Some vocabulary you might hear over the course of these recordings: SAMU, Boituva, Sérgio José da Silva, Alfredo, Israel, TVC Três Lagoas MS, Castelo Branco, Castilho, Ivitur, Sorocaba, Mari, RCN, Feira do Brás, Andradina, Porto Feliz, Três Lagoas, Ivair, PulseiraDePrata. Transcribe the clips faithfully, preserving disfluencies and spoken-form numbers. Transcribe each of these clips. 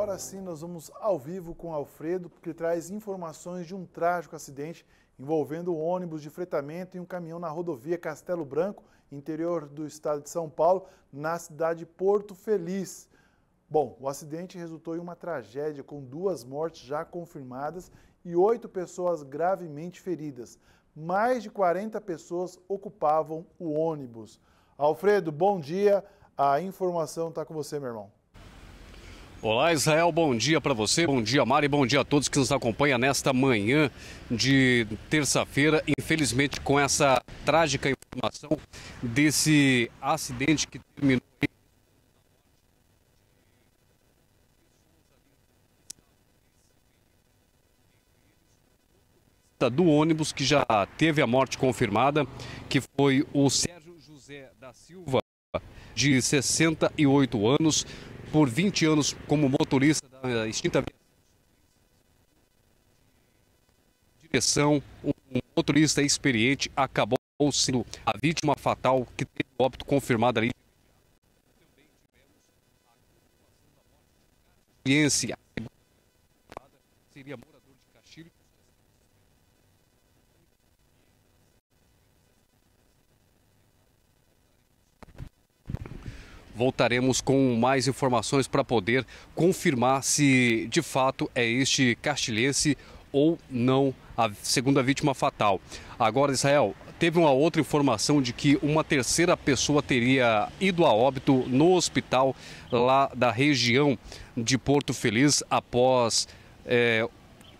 Agora sim nós vamos ao vivo com Alfredo, que traz informações de um trágico acidente envolvendo um ônibus de fretamento e um caminhão na rodovia Castelo Branco, interior do estado de São Paulo, na cidade de Porto Feliz. Bom, o acidente resultou em uma tragédia com duas mortes já confirmadas e oito pessoas gravemente feridas. Mais de quarenta pessoas ocupavam o ônibus. Alfredo, bom dia. A informação está com você, meu irmão. Olá, Israel, bom dia para você, bom dia, Mari, bom dia a todos que nos acompanham nesta manhã de terça-feira. Infelizmente, com essa trágica informação desse acidente que terminou em... do ônibus, que já teve a morte confirmada, que foi o Sérgio José da Silva, de sessenta e oito anos, por vinte anos como motorista da extinta direção. Um motorista experiente acabou sendo a vítima fatal, que teve o óbito confirmado ali. Experiência seria morador de Castilho. Voltaremos com mais informações para poder confirmar se de fato é este castilhense ou não a segunda vítima fatal. Agora, Israel, teve uma outra informação de que uma terceira pessoa teria ido a óbito no hospital lá da região de Porto Feliz após é,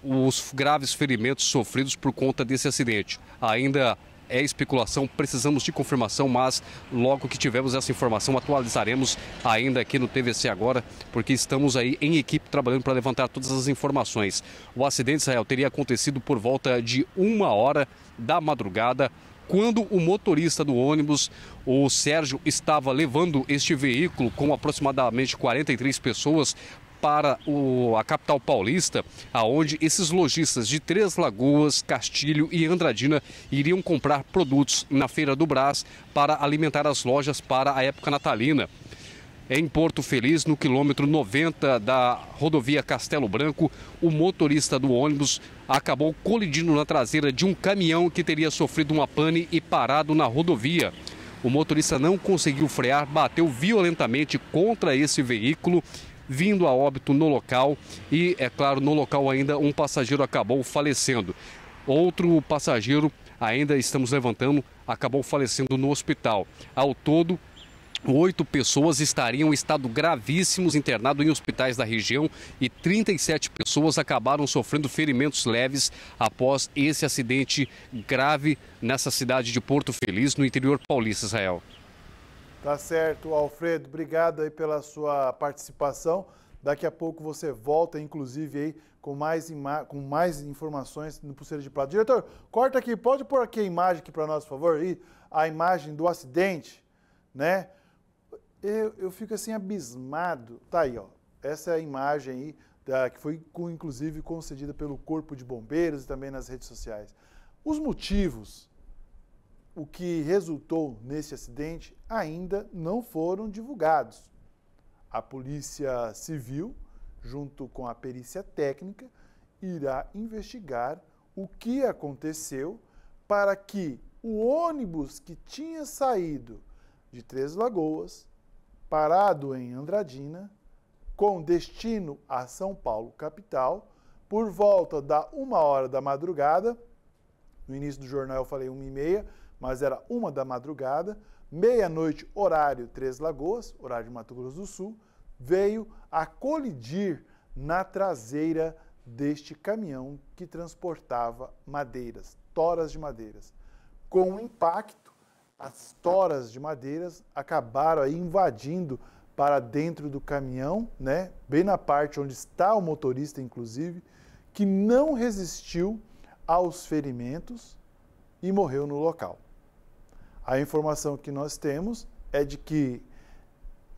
os graves ferimentos sofridos por conta desse acidente. Ainda é especulação, precisamos de confirmação, mas logo que tivermos essa informação, atualizaremos ainda aqui no T V C Agora, porque estamos aí em equipe trabalhando para levantar todas as informações. O acidente, Israel, teria acontecido por volta de uma hora da madrugada, quando o motorista do ônibus, o Sérgio, estava levando este veículo com aproximadamente quarenta e três pessoas para o, a capital paulista, aonde esses lojistas de Três Lagoas, Castilho e Andradina iriam comprar produtos na Feira do Brás para alimentar as lojas para a época natalina. Em Porto Feliz, no quilômetro noventa da rodovia Castelo Branco, o motorista do ônibus acabou colidindo na traseira de um caminhão que teria sofrido uma pane e parado na rodovia. O motorista não conseguiu frear, bateu violentamente contra esse veículo, vindo a óbito no local e, é claro, no local ainda um passageiro acabou falecendo. Outro passageiro, ainda estamos levantando, acabou falecendo no hospital. Ao todo, oito pessoas estariam em estado gravíssimo, internado em hospitais da região, e trinta e sete pessoas acabaram sofrendo ferimentos leves após esse acidente grave nessa cidade de Porto Feliz, no interior paulista, Israel. Tá certo, Alfredo, obrigado aí pela sua participação. Daqui a pouco você volta, inclusive, aí com mais, com mais informações no Pulseira de Prata. Diretor, corta aqui, pode pôr aqui a imagem aqui para nós, por favor, aí, a imagem do acidente, né? Eu, eu fico assim abismado. Tá aí, ó, essa é a imagem aí, da, que foi, com, inclusive, concedida pelo Corpo de Bombeiros e também nas redes sociais. Os motivos... O que resultou nesse acidente ainda não foram divulgados. A Polícia Civil, junto com a perícia técnica, irá investigar o que aconteceu para que o ônibus que tinha saído de Três Lagoas, parado em Andradina, com destino a São Paulo, capital, por volta da uma hora da madrugada, no início do jornal eu falei uma e meia, mas era uma da madrugada, meia-noite, horário Três Lagoas, horário de Mato Grosso do Sul, veio a colidir na traseira deste caminhão que transportava madeiras, toras de madeiras. Com o impacto, as toras de madeiras acabaram aí invadindo para dentro do caminhão, né? Bem na parte onde está o motorista, inclusive, que não resistiu aos ferimentos e morreu no local. A informação que nós temos é de que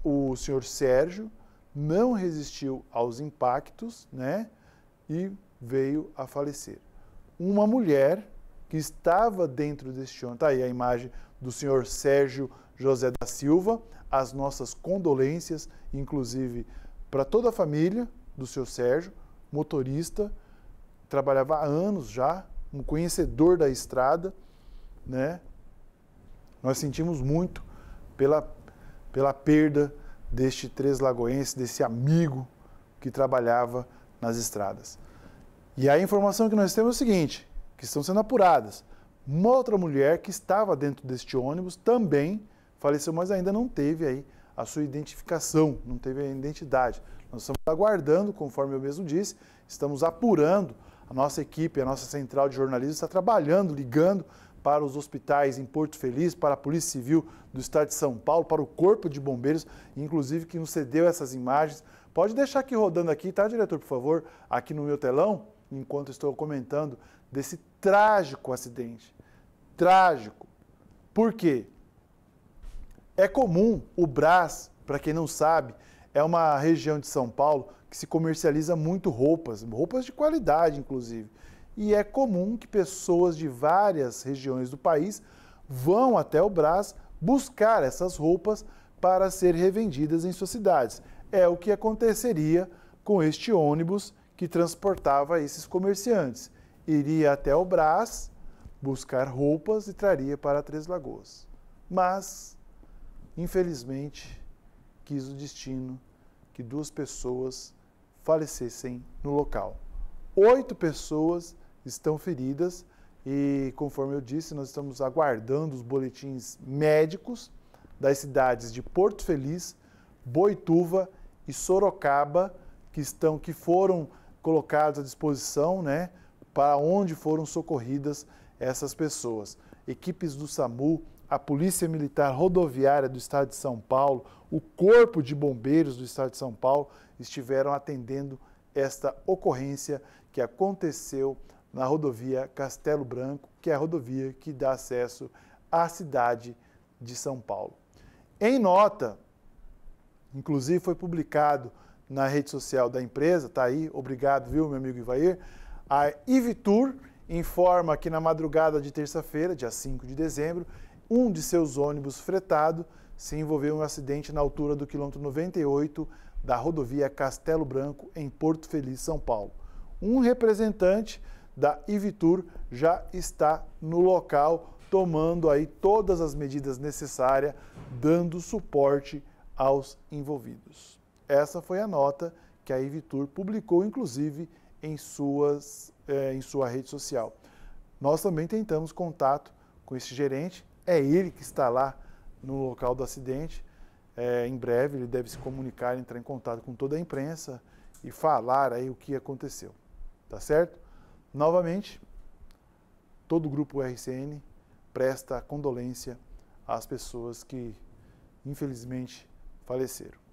o senhor Sérgio não resistiu aos impactos, né, e veio a falecer. Uma mulher que estava dentro deste ônibus, tá aí a imagem do senhor Sérgio José da Silva, as nossas condolências, inclusive para toda a família do seu Sérgio, motorista, trabalhava há anos já, um conhecedor da estrada, né? Nós sentimos muito pela, pela perda deste Três Lagoense, desse amigo que trabalhava nas estradas. E a informação que nós temos é o seguinte, que estão sendo apuradas. Uma outra mulher que estava dentro deste ônibus também faleceu, mas ainda não teve aí a sua identificação, não teve a identidade. Nós estamos aguardando, conforme eu mesmo disse, estamos apurando, a nossa equipe, a nossa central de jornalismo está trabalhando, ligando para os hospitais em Porto Feliz, para a Polícia Civil do Estado de São Paulo, para o Corpo de Bombeiros, inclusive, que nos cedeu essas imagens. Pode deixar aqui rodando aqui, tá, diretor, por favor, aqui no meu telão, enquanto estou comentando desse trágico acidente. Trágico. Por quê? É comum o Brás, para quem não sabe, é uma região de São Paulo que se comercializa muito roupas, roupas de qualidade, inclusive. E é comum que pessoas de várias regiões do país vão até o Brás buscar essas roupas para serem revendidas em suas cidades. É o que aconteceria com este ônibus que transportava esses comerciantes. Iria até o Brás buscar roupas e traria para Três Lagoas. Mas, infelizmente, quis o destino que duas pessoas falecessem no local. Oito pessoas estão feridas e, conforme eu disse, nós estamos aguardando os boletins médicos das cidades de Porto Feliz, Boituva e Sorocaba, que estão, que foram colocados à disposição, né, para onde foram socorridas essas pessoas. Equipes do SAMU, a Polícia Militar Rodoviária do Estado de São Paulo, o Corpo de Bombeiros do Estado de São Paulo estiveram atendendo esta ocorrência que aconteceu na rodovia Castelo Branco, que é a rodovia que dá acesso à cidade de São Paulo. Em nota, inclusive foi publicado na rede social da empresa, tá aí, obrigado, viu, meu amigo Ivair, a Ivitur informa que na madrugada de terça-feira, dia cinco de dezembro, um de seus ônibus fretado se envolveu em um acidente na altura do quilômetro noventa e oito da rodovia Castelo Branco, em Porto Feliz, São Paulo. Um representante da Ivitur já está no local, tomando aí todas as medidas necessárias, dando suporte aos envolvidos. Essa foi a nota que a Ivitur publicou, inclusive, em, suas, eh, em sua rede social. Nós também tentamos contato com esse gerente, é ele que está lá no local do acidente. É, em breve ele deve se comunicar, entrar em contato com toda a imprensa e falar aí o que aconteceu. Tá certo? Novamente, todo o grupo R C N presta condolência às pessoas que, infelizmente, faleceram.